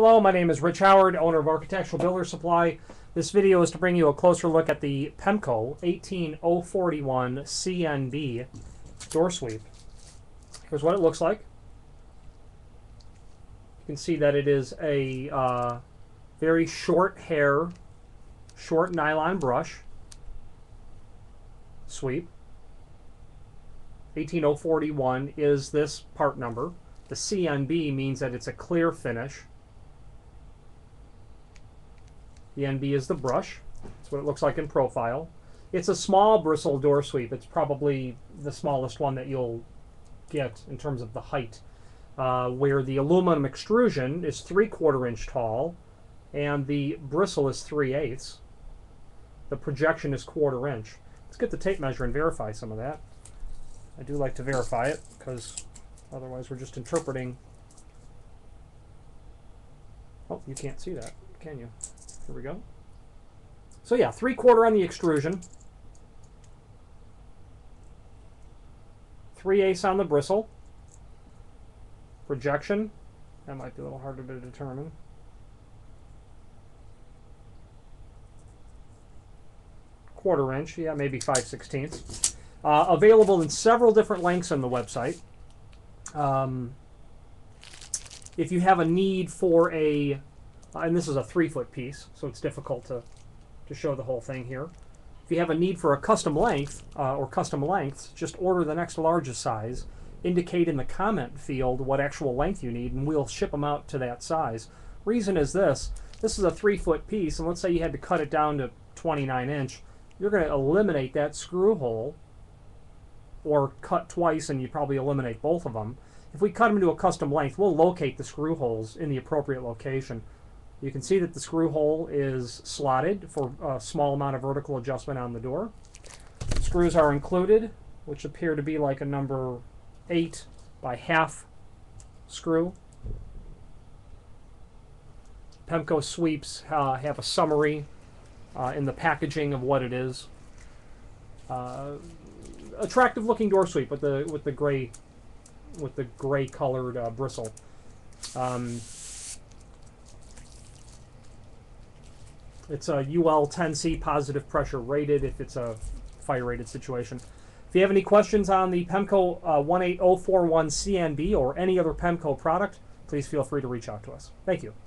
Hello, my name is Rich Howard, owner of Architectural Builder Supply. This video is to bring you a closer look at the Pemko 18041CNB door sweep. Here's what it looks like. You can see that it is a very short hair, short nylon brush sweep. 18041 is this part number. The CNB means that it's a clear finish. The NB is the brush. That's what it looks like in profile. It's a small bristle door sweep. It's probably the smallest one that you'll get in terms of the height, where the aluminum extrusion is 3/4 inch tall and the bristle is 3/8. The projection is 1/4 inch. Let's get the tape measure and verify some of that. I do like to verify it because otherwise we're just interpreting. Oh, you can't see that, can you? Here we go. So yeah, 3/4 on the extrusion, 3/8 on the bristle, projection, that might be a little harder to determine, 1/4 inch, yeah, maybe 5/16. Available in several different lengths on the website. If you have a need for a and this is a 3-foot piece, so it's difficult to show the whole thing here. If you have a need for a custom length or custom lengths, just order the next largest size. Indicate in the comment field what actual length you need, and we'll ship them out to that size. Reason is this is a 3-foot piece, and let's say you had to cut it down to 29 inch. You're going to eliminate that screw hole, or cut twice and you probably eliminate both of them. If we cut them to a custom length, we'll locate the screw holes in the appropriate location. You can see that the screw hole is slotted for a small amount of vertical adjustment on the door. Screws are included, which appear to be like a number 8 by 1/2 screw. Pemko sweeps have a summary in the packaging of what it is. Attractive looking door sweep with the gray colored bristle. It's a UL10C positive pressure rated if it's a fire rated situation. If you have any questions on the Pemko 18041CNB or any other Pemko product, please feel free to reach out to us. Thank you.